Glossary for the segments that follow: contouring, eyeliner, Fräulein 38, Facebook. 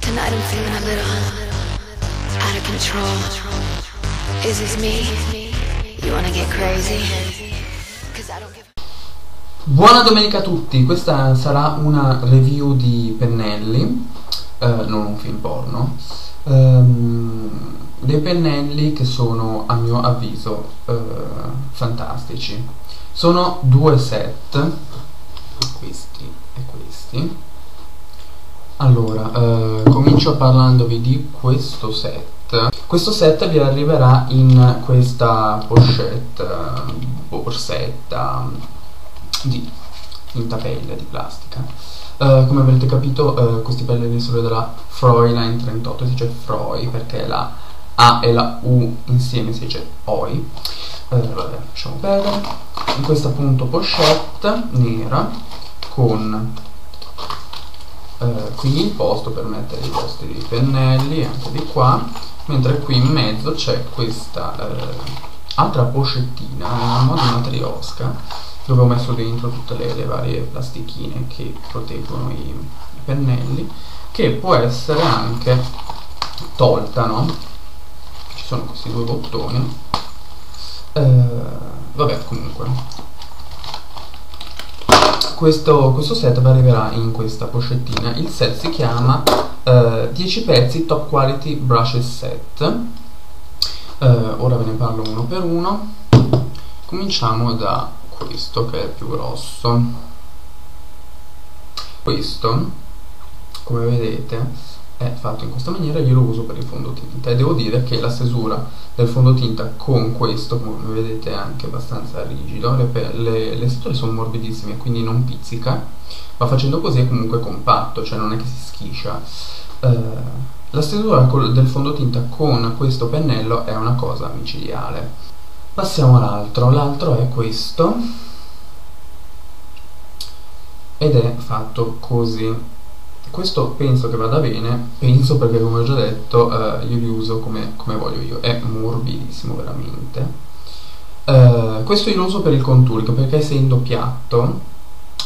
Tonight I'm feeling a little out of control. Is this me? You wanna get crazy? Cause I don't give a... Buona domenica a tutti, questa sarà una review di Pennelli, non un film porno, dei pennelli che sono a mio avviso fantastici. Sono due set, questi e questi. Allora, comincio parlandovi di questo set. Questo set vi arriverà in questa pochette, borsetta di tinta pelle, di plastica. Come avrete capito, questi pennelli sono della Fräulein 38, si dice Froi perché la A e la U insieme si dice OI. Vabbè, lasciamo perdere. In questa appunto pochette nera con qui il posto per mettere i vostri pennelli, anche di qua, mentre qui in mezzo c'è questa altra pochettina, in modo una triosca, dove ho messo dentro tutte le varie plastichine che proteggono i pennelli, che può essere anche tolta, no? Ci sono questi due bottoni, vabbè, comunque questo set vi arriverà in questa pochettina. Il set si chiama 10 pezzi top quality brushes set. Ora ve ne parlo uno per uno. Cominciamo da questo che è il più grosso. Questo, come vedete, è fatto in questa maniera. Io lo uso per il fondotinta e devo dire che la stesura del fondotinta con questo, come vedete, è anche abbastanza rigido, le stesure sono morbidissime, quindi non pizzica, ma facendo così è comunque compatto, cioè non è che si schiscia. La stesura del fondotinta con questo pennello è una cosa micidiale. Passiamo all'altro. L'altro è questo ed è fatto così. Questo penso che vada bene, penso perché, come ho già detto, io li uso come voglio io, è morbidissimo veramente. Questo io lo uso per il contouring, perché essendo piatto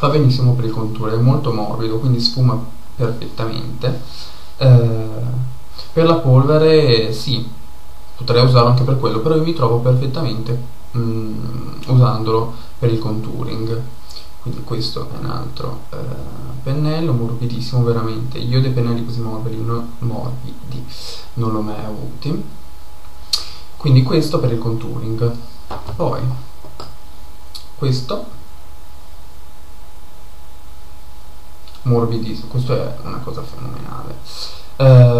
va benissimo per il contouring, è molto morbido, quindi sfuma perfettamente. Per la polvere sì, potrei usarlo anche per quello, però io mi trovo perfettamente usandolo per il contouring. Quindi questo è un altro pennello morbidissimo veramente. Io dei pennelli così morbidi non l'ho mai avuti, quindi questo per il contouring. Poi questo morbidissimo, questo è una cosa fenomenale.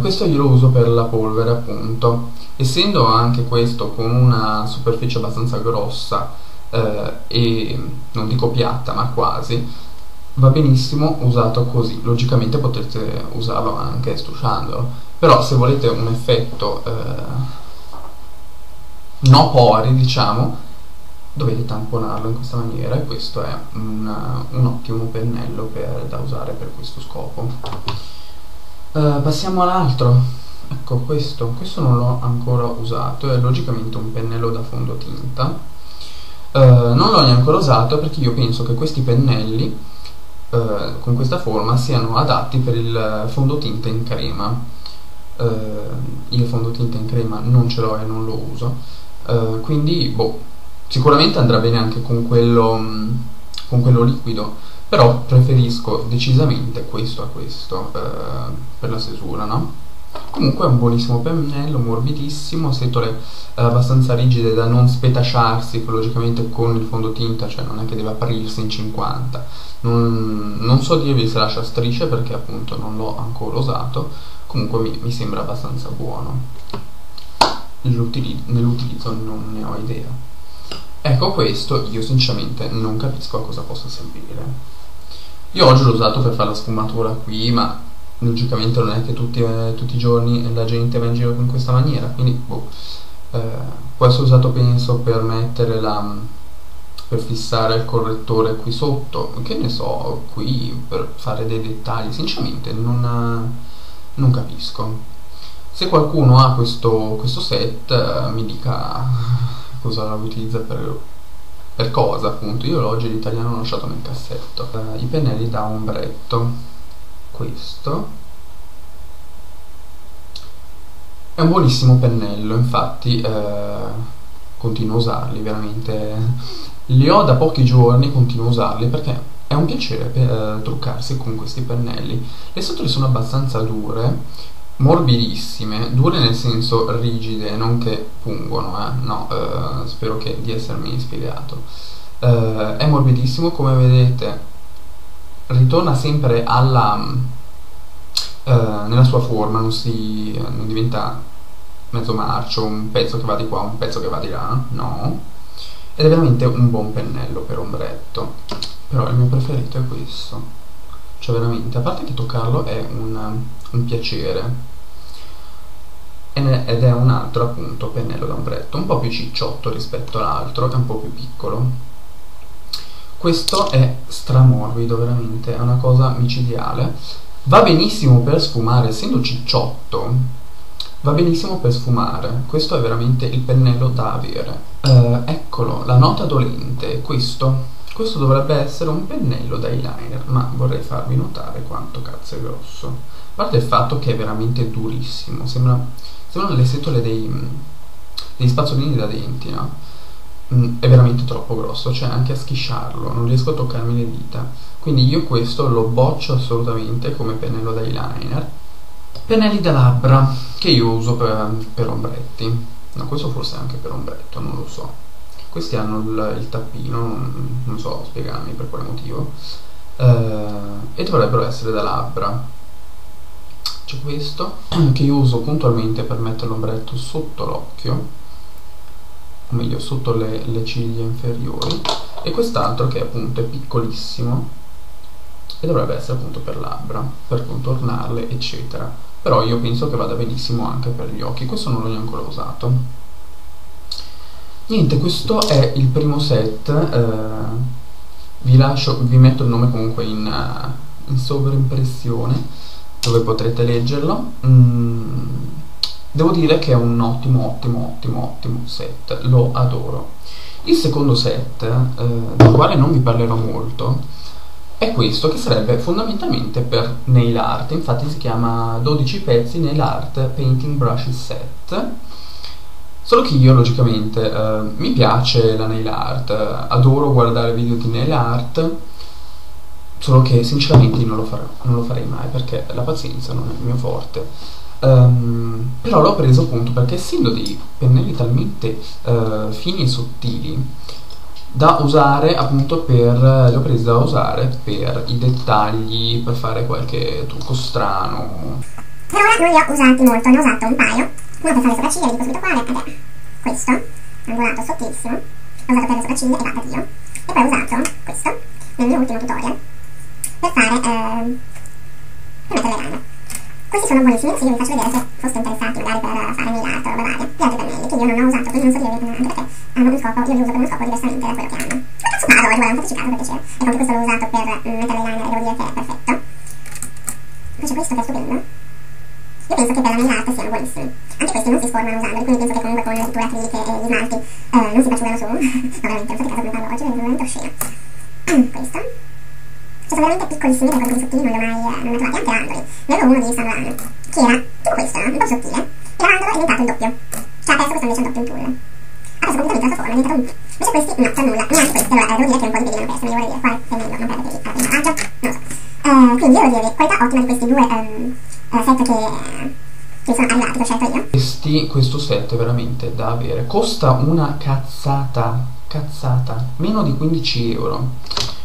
Questo io lo uso per la polvere, appunto, essendo anche questo con una superficie abbastanza grossa e non dico piatta ma quasi, va benissimo usato così. Logicamente potete usarlo anche stusciandolo, però se volete un effetto no pori, diciamo, dovete tamponarlo in questa maniera, e questo è un ottimo pennello da usare per questo scopo. Passiamo all'altro. Ecco, questo non l'ho ancora usato, è logicamente un pennello da fondotinta. Non l'ho neanche usato perché io penso che questi pennelli con questa forma siano adatti per il fondotinta in crema. Il fondotinta in crema non ce l'ho e non lo uso, quindi boh, sicuramente andrà bene anche con quello liquido, però preferisco decisamente questo a questo per la stesura, no? Comunque è un buonissimo pennello, morbidissimo, setole abbastanza rigide da non spetasciarsi, logicamente con il fondotinta, cioè non è che deve aprirsi in 50. Non so dirvi se lascia strisce perché appunto non l'ho ancora usato, comunque mi sembra abbastanza buono. Nell'utilizzo non ne ho idea. Ecco, questo io sinceramente non capisco a cosa possa servire. Io oggi l'ho usato per fare la sfumatura qui, ma logicamente non è che tutti i giorni la gente va in giro in questa maniera, quindi boh. Può essere usato, penso, per fissare il correttore qui sotto, che ne so, qui, per fare dei dettagli. Sinceramente non capisco. Se qualcuno ha questo set, mi dica cosa lo utilizza per cosa, appunto. Io oggi l'italiano l'ho lasciato nel cassetto. I pennelli da ombretto. questo. È un buonissimo pennello, infatti continuo a usarli, veramente li ho da pochi giorni, continuo a usarli perché è un piacere truccarsi con questi pennelli. Le setole sono abbastanza dure, morbidissime, dure nel senso rigide, non che pungono, no, spero di essermi spiegato. È morbidissimo, come vedete ritorna sempre alla... nella sua forma, non diventa mezzo marcio, un pezzo che va di qua, un pezzo che va di là, no, ed è veramente un buon pennello per ombretto. Però il mio preferito è questo, cioè veramente, a parte che toccarlo è un piacere, ed è un altro appunto pennello da ombretto, un po' più cicciotto rispetto all'altro, è un po' più piccolo. Questo è stramorbido, veramente è una cosa micidiale. Va benissimo per sfumare, essendo cicciotto, va benissimo per sfumare. Questo è veramente il pennello da avere. Eccolo, la nota dolente, questo dovrebbe essere un pennello da eyeliner, ma vorrei farvi notare quanto cazzo è grosso. A parte il fatto che è veramente durissimo, sembrano le setole dei spazzolini da denti, no? È veramente troppo grosso, cioè anche a schisciarlo, non riesco a toccarmi le dita. Quindi io questo lo boccio assolutamente come pennello da eyeliner. Pennelli da labbra, che io uso per ombretti. No, questo forse è anche per ombretto, non lo so. Questi hanno il tappino, non so spiegarmi per quale motivo. E dovrebbero essere da labbra. C'è questo, che io uso puntualmente per mettere l'ombretto sotto l'occhio, o meglio sotto le ciglia inferiori, e quest'altro che appunto è piccolissimo e dovrebbe essere appunto per labbra, per contornarle eccetera. Però io penso che vada benissimo anche per gli occhi, questo non l'ho ancora usato. Niente, questo è il primo set, vi metto il nome comunque in sovraimpressione dove potrete leggerlo. Devo dire che è un ottimo set, lo adoro. Il secondo set, del quale non vi parlerò molto, è questo, che sarebbe fondamentalmente per nail art. Infatti si chiama 12 pezzi nail art painting brushes set, solo che io logicamente mi piace la nail art, adoro guardare video di nail art, solo che sinceramente non lo farei mai perché la pazienza non è il mio forte. Però l'ho preso appunto perché, essendo dei pennelli talmente fini e sottili da usare appunto li ho presi da usare per i dettagli, per fare qualche trucco strano. Per ora non li ho usati molto, ne ho usato un paio, uno per fare le sopracciglia, vi dico subito quale, ed è questo, angolato, sottilissimo, l'ho usato per le sopracciglia e vada Dio, e poi ho usato questo nel mio ultimo tutorial per fare per mettere le rane. Questi sono buonissimi, adesso io vi faccio vedere, se foste interessati magari per fare nail art o roba varia, altri pennelli che io non ho usato, quindi non so dire, anche perché hanno un scopo, io li uso per uno scopo diversamente da quello che hanno. Ma cazzo vado, fateci caso per piacere. Ecco, anche questo l'ho usato per mettere l'eyeliner e devo dire che è perfetto. Poi c'è questo che è stupendo. Io penso che per la nail art siano buonissimi. Anche questi non si sformano usandoli, quindi penso che comunque con le pitture acriliche e gli smalti non si baciulano su. No, veramente, non so che caso come parlo oggi, è veramente oscena. Questo. Sono veramente piccolissimi, perché quelli sottili non li ho mai trovati, anche Randoli. Ne avevo uno di San Rano, che era tutto questo, un po' sottile, e la Randolo è diventato il doppio. Cioè adesso questo invece è un doppio in tulle. Ha preso completamente la sua forma, è diventato un... Invece questi no, c'è nulla, neanche questi. Allora, devo dire che un po' di pelino perso, mi devo dire quale pennello non perdetevi alla prima lavaggio, non lo so. Quindi devo dire, qualità ottima di questi due set che sono arrivati, che ho scelto io. Questo set è veramente da avere, costa una cazzata, meno di 15 euro.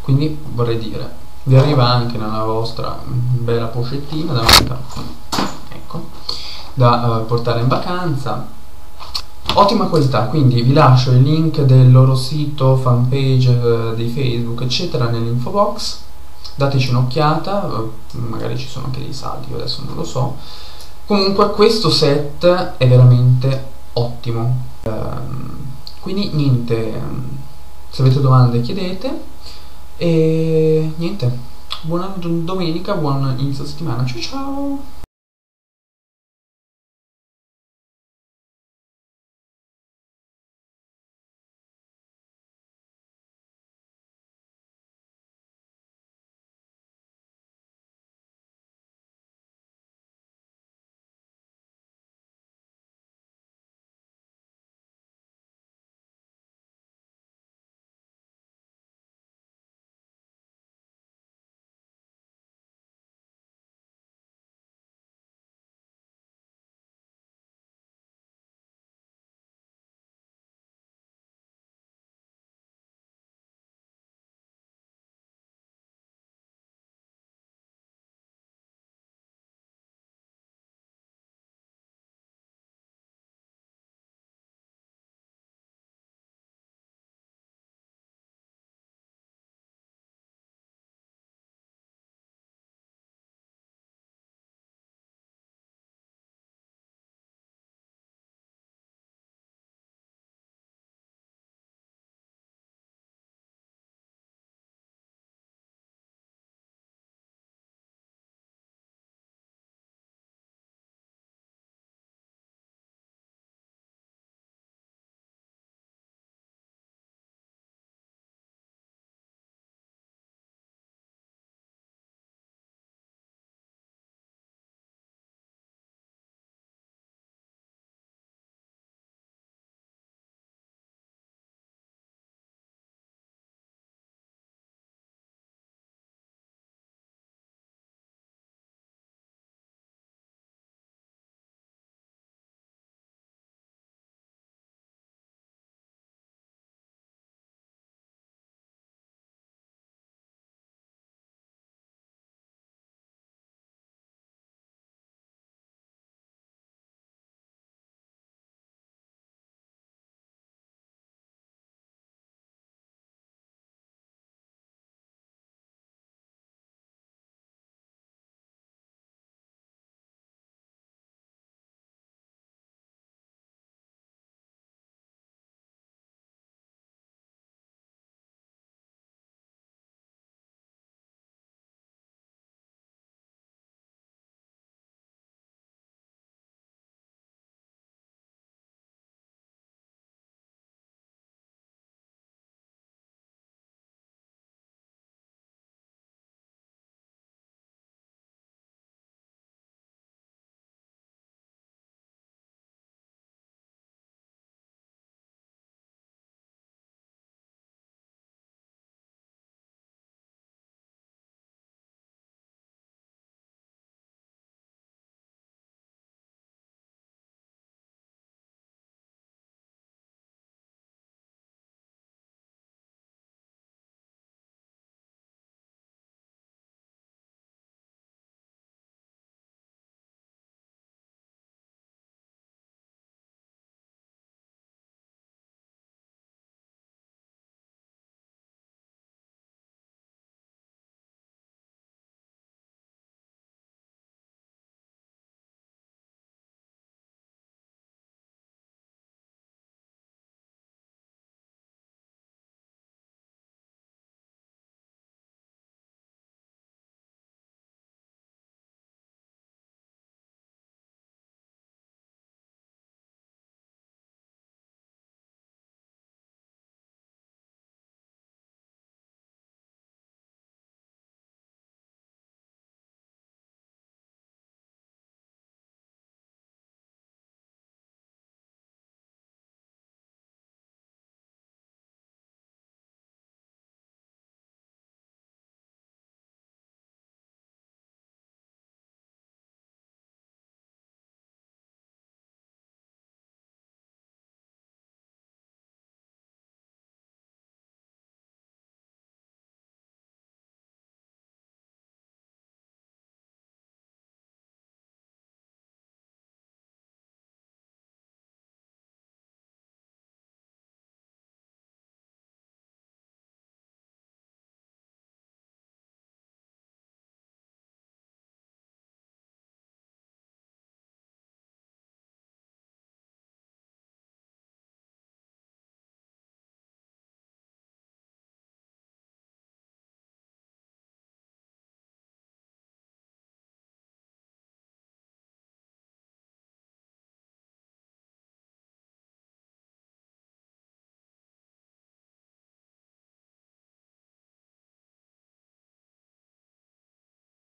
Quindi vorrei dire, vi arriva anche nella vostra bella pochettina da portare in vacanza. Ottima qualità, quindi vi lascio il link del loro sito, fanpage, di Facebook, eccetera, nell'info box. Dateci un'occhiata, magari ci sono anche dei saldi, io adesso non lo so. Comunque questo set è veramente ottimo. Quindi niente, se avete domande chiedete. E niente, buona domenica, buon inizio settimana, ciao ciao!